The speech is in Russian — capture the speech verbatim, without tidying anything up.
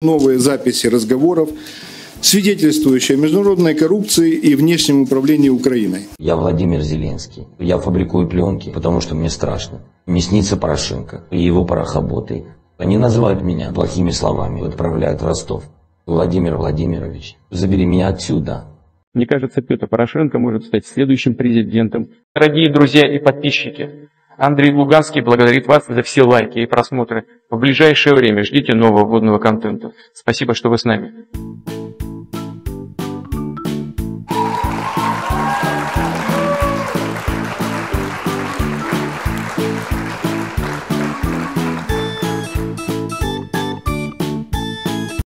Новые записи разговоров, свидетельствующие о международной коррупции и внешнем управлении Украиной. Я Владимир Зеленский. Я фабрикую пленки, потому что мне страшно. Мне снится Порошенко и его порохоботы. Они называют меня плохими словами, отправляют в Ростов. Владимир Владимирович, забери меня отсюда. Мне кажется, Петр Порошенко может стать следующим президентом. Дорогие друзья и подписчики, Андрей Луганский благодарит вас за все лайки и просмотры. В ближайшее время ждите нового вводного контента. Спасибо, что вы с нами.